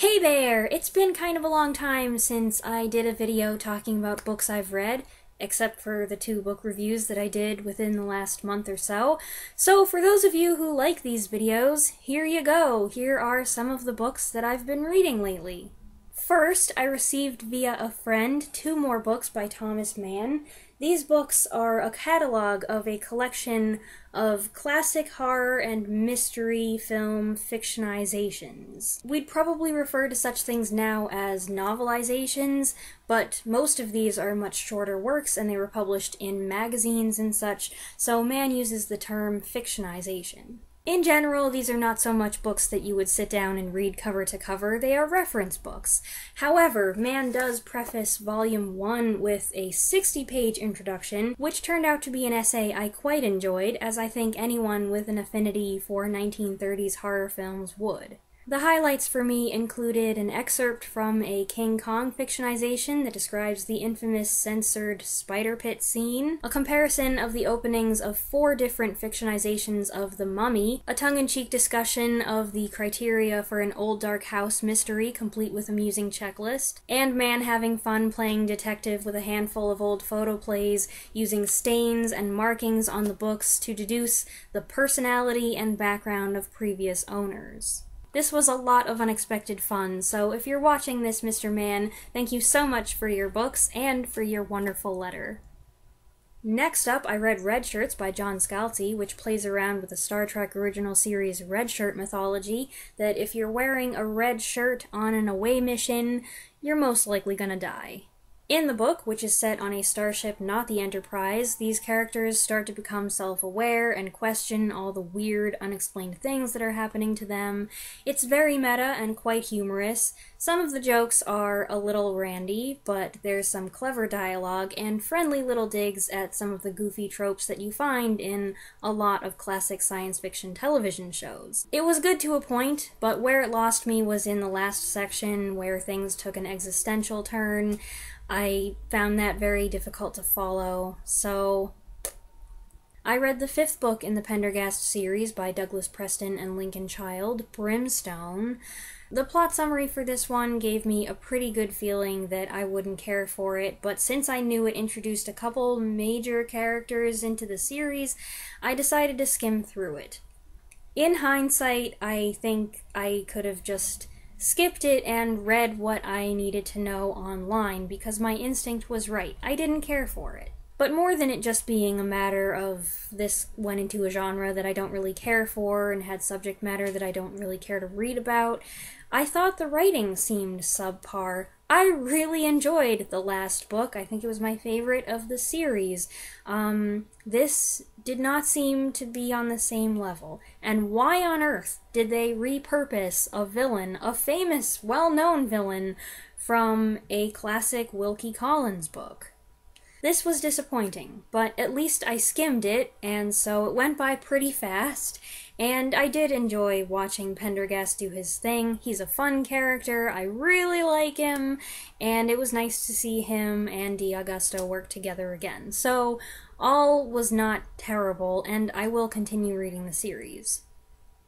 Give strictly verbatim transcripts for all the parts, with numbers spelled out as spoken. Hey there! It's been kind of a long time since I did a video talking about books I've read, except for the two book reviews that I did within the last month or so. So for those of you who like these videos, here you go! Here are some of the books that I've been reading lately. First, I received via a friend two more books by Thomas Mann. These books are a catalog of a collection of classic horror and mystery film fictionizations. We'd probably refer to such things now as novelizations, but most of these are much shorter works and they were published in magazines and such, so Mann uses the term fictionization. In general, these are not so much books that you would sit down and read cover to cover, they are reference books. However, Mann does preface Volume one with a sixty-page introduction, which turned out to be an essay I quite enjoyed, as I think anyone with an affinity for nineteen thirties horror films would. The highlights for me included an excerpt from a King Kong fictionization that describes the infamous censored spider pit scene, a comparison of the openings of four different fictionizations of The Mummy, a tongue-in-cheek discussion of the criteria for an old dark house mystery complete with amusing checklist, and Mann having fun playing detective with a handful of old photoplays using stains and markings on the books to deduce the personality and background of previous owners. This was a lot of unexpected fun, so if you're watching this, Mister Mann, thank you so much for your books and for your wonderful letter. Next up, I read Redshirts by John Scalzi, which plays around with the Star Trek original series Redshirt mythology, that if you're wearing a red shirt on an away mission, you're most likely gonna die. In the book, which is set on a starship not the Enterprise, these characters start to become self-aware and question all the weird, unexplained things that are happening to them. It's very meta and quite humorous. Some of the jokes are a little randy, but there's some clever dialogue and friendly little digs at some of the goofy tropes that you find in a lot of classic science fiction television shows. It was good to a point, but where it lost me was in the last section where things took an existential turn. I found that very difficult to follow, so I read the fifth book in the Pendergast series by Douglas Preston and Lincoln Child, Brimstone. The plot summary for this one gave me a pretty good feeling that I wouldn't care for it, but since I knew it introduced a couple major characters into the series, I decided to skim through it. In hindsight, I think I could have just skipped it and read what I needed to know online because my instinct was right. I didn't care for it. But more than it just being a matter of this went into a genre that I don't really care for and had subject matter that I don't really care to read about, I thought the writing seemed subpar. I really enjoyed the last book. I think it was my favorite of the series. Um, this did not seem to be on the same level. And why on earth did they repurpose a villain, a famous, well-known villain, from a classic Wilkie Collins book? This was disappointing, but at least I skimmed it, and so it went by pretty fast. And I did enjoy watching Pendergast do his thing. He's a fun character, I really like him, and it was nice to see him and D'Agosta work together again. So all was not terrible, and I will continue reading the series.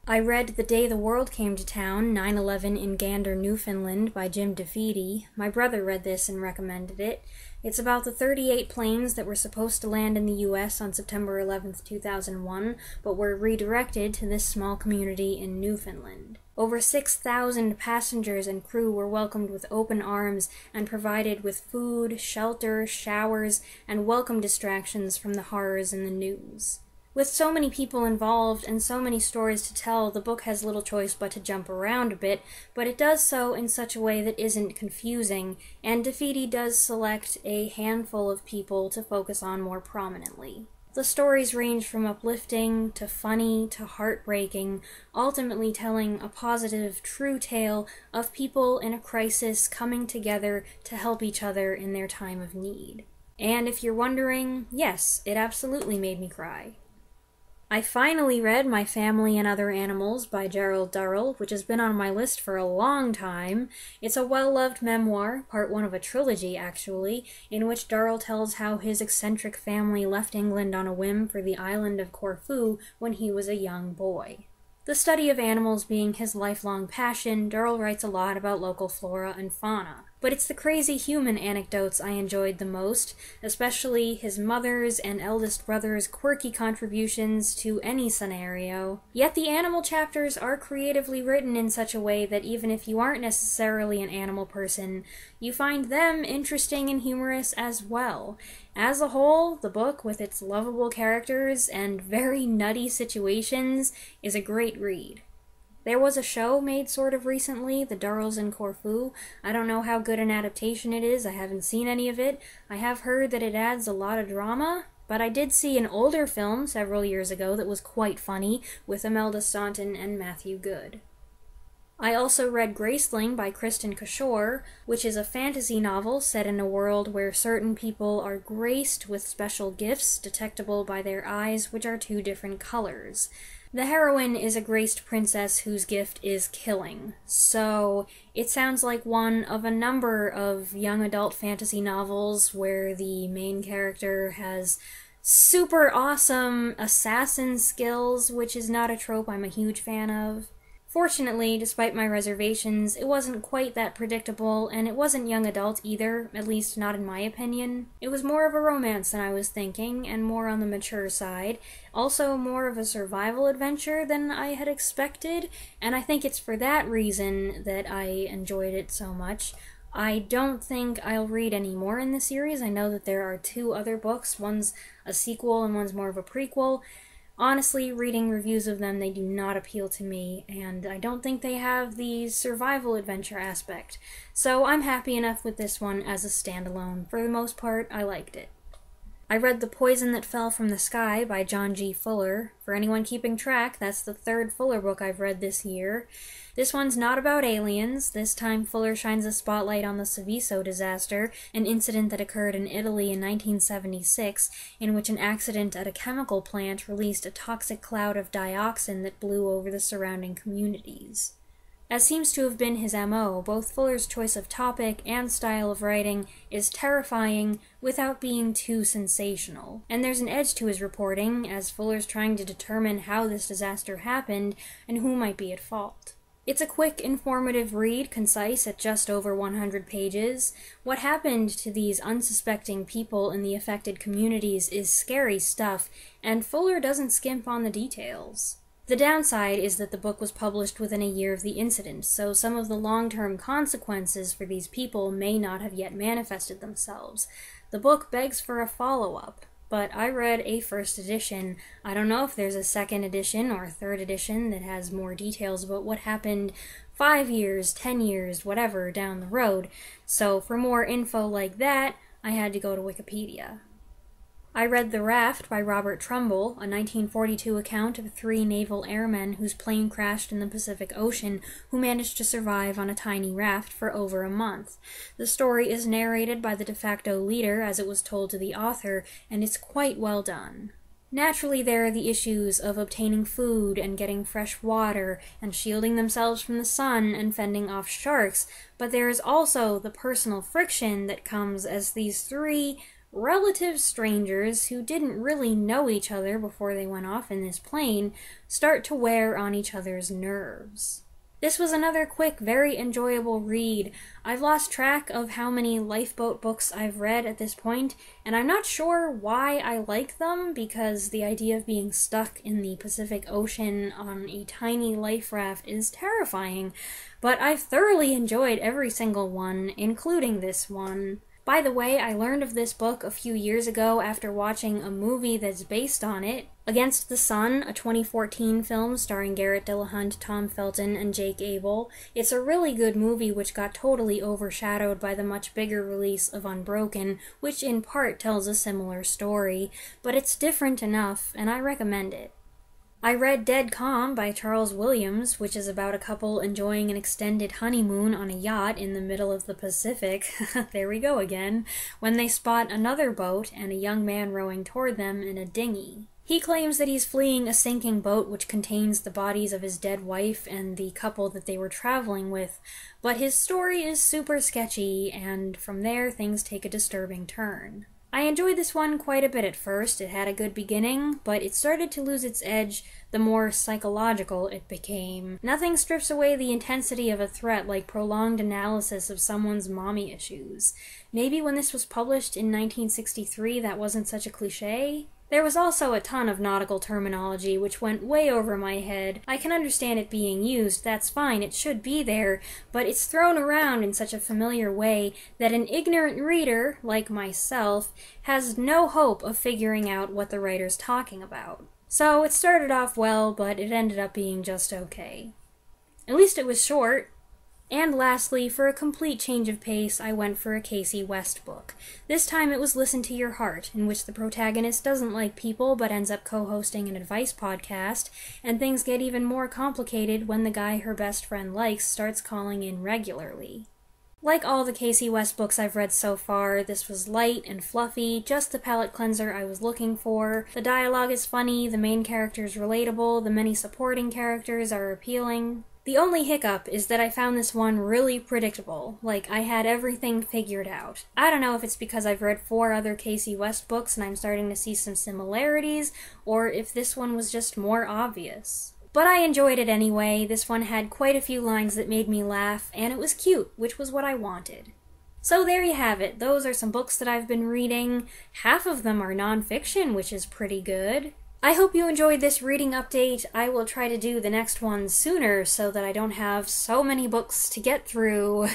I read The Day the World Came to Town, nine eleven in Gander, Newfoundland by Jim DeFede. My brother read this and recommended it. It's about the thirty-eight planes that were supposed to land in the U S on September eleventh, two thousand one, but were redirected to this small community in Newfoundland. Over six thousand passengers and crew were welcomed with open arms and provided with food, shelter, showers, and welcome distractions from the horrors in the news. With so many people involved and so many stories to tell, the book has little choice but to jump around a bit, but it does so in such a way that isn't confusing, and DeFede does select a handful of people to focus on more prominently. The stories range from uplifting, to funny, to heartbreaking, ultimately telling a positive, true tale of people in a crisis coming together to help each other in their time of need. And if you're wondering, yes, it absolutely made me cry. I finally read My Family and Other Animals by Gerald Durrell, which has been on my list for a long time. It's a well-loved memoir, part one of a trilogy actually, in which Durrell tells how his eccentric family left England on a whim for the island of Corfu when he was a young boy. The study of animals being his lifelong passion, Durrell writes a lot about local flora and fauna. But it's the crazy human anecdotes I enjoyed the most, especially his mother's and eldest brother's quirky contributions to any scenario. Yet the animal chapters are creatively written in such a way that even if you aren't necessarily an animal person, you find them interesting and humorous as well. As a whole, the book, with its lovable characters and very nutty situations, is a great read. There was a show made sort of recently, The Durrells in Corfu. I don't know how good an adaptation it is, I haven't seen any of it. I have heard that it adds a lot of drama, but I did see an older film several years ago that was quite funny, with Imelda Staunton and Matthew Goode. I also read Graceling by Kristin Cashore, which is a fantasy novel set in a world where certain people are graced with special gifts detectable by their eyes, which are two different colors. The heroine is a graced princess whose gift is killing, so it sounds like one of a number of young adult fantasy novels where the main character has super awesome assassin skills, which is not a trope I'm a huge fan of. Fortunately, despite my reservations, it wasn't quite that predictable, and it wasn't young adult either, at least not in my opinion. It was more of a romance than I was thinking, and more on the mature side. Also more of a survival adventure than I had expected, and I think it's for that reason that I enjoyed it so much. I don't think I'll read any more in the series. I know that there are two other books, one's a sequel and one's more of a prequel. Honestly, reading reviews of them, they do not appeal to me, and I don't think they have the survival adventure aspect, so I'm happy enough with this one as a standalone. For the most part, I liked it. I read The Poison That Fell from the Sky by John G. Fuller. For anyone keeping track, that's the third Fuller book I've read this year. This one's not about aliens. This time Fuller shines a spotlight on the Seveso disaster, an incident that occurred in Italy in nineteen seventy-six, in which an accident at a chemical plant released a toxic cloud of dioxin that blew over the surrounding communities. As seems to have been his M O, both Fuller's choice of topic and style of writing is terrifying without being too sensational. And there's an edge to his reporting, as Fuller's trying to determine how this disaster happened and who might be at fault. It's a quick, informative read, concise at just over one hundred pages. What happened to these unsuspecting people in the affected communities is scary stuff, and Fuller doesn't skimp on the details. The downside is that the book was published within a year of the incident, so some of the long-term consequences for these people may not have yet manifested themselves. The book begs for a follow-up, but I read a first edition. I don't know if there's a second edition or a third edition that has more details about what happened five years, ten years, whatever, down the road, so for more info like that, I had to go to Wikipedia. I read The Raft by Robert Trumbull, a nineteen forty-two account of three naval airmen whose plane crashed in the Pacific Ocean, who managed to survive on a tiny raft for over a month. The story is narrated by the de facto leader as it was told to the author, and it's quite well done. Naturally, there are the issues of obtaining food and getting fresh water and shielding themselves from the sun and fending off sharks, but there is also the personal friction that comes as these three relative strangers who didn't really know each other before they went off in this plane start to wear on each other's nerves. This was another quick, very enjoyable read. I've lost track of how many lifeboat books I've read at this point, and I'm not sure why I like them, because the idea of being stuck in the Pacific Ocean on a tiny life raft is terrifying, but I've thoroughly enjoyed every single one, including this one. By the way, I learned of this book a few years ago after watching a movie that's based on it, Against the Sun, a twenty fourteen film starring Garrett Dillahunt, Tom Felton, and Jake Abel. It's a really good movie which got totally overshadowed by the much bigger release of Unbroken, which in part tells a similar story, but it's different enough, and I recommend it. I read Dead Calm by Charles Williams, which is about a couple enjoying an extended honeymoon on a yacht in the middle of the Pacific, there we go again, when they spot another boat and a young man rowing toward them in a dinghy. He claims that he's fleeing a sinking boat which contains the bodies of his dead wife and the couple that they were traveling with, but his story is super sketchy, and from there things take a disturbing turn. I enjoyed this one quite a bit at first. It had a good beginning, but it started to lose its edge the more psychological it became. Nothing strips away the intensity of a threat like prolonged analysis of someone's mommy issues. Maybe when this was published in nineteen sixty-three, that wasn't such a cliché? There was also a ton of nautical terminology which went way over my head. I can understand it being used, that's fine, it should be there, but it's thrown around in such a familiar way that an ignorant reader, like myself, has no hope of figuring out what the writer's talking about. So it started off well, but it ended up being just okay. At least it was short. And lastly, for a complete change of pace, I went for a Kasie West book. This time it was Listen to Your Heart, in which the protagonist doesn't like people but ends up co-hosting an advice podcast, and things get even more complicated when the guy her best friend likes starts calling in regularly. Like all the Kasie West books I've read so far, this was light and fluffy, just the palate cleanser I was looking for. The dialogue is funny, the main character is relatable, the many supporting characters are appealing. The only hiccup is that I found this one really predictable, like I had everything figured out. I don't know if it's because I've read four other Kasie West books and I'm starting to see some similarities, or if this one was just more obvious. But I enjoyed it anyway. This one had quite a few lines that made me laugh, and it was cute, which was what I wanted. So there you have it. Those are some books that I've been reading. Half of them are nonfiction, which is pretty good. I hope you enjoyed this reading update. I will try to do the next one sooner so that I don't have so many books to get through.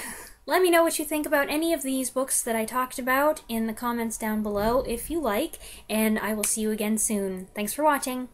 Let me know what you think about any of these books that I talked about in the comments down below if you like, and I will see you again soon. Thanks for watching!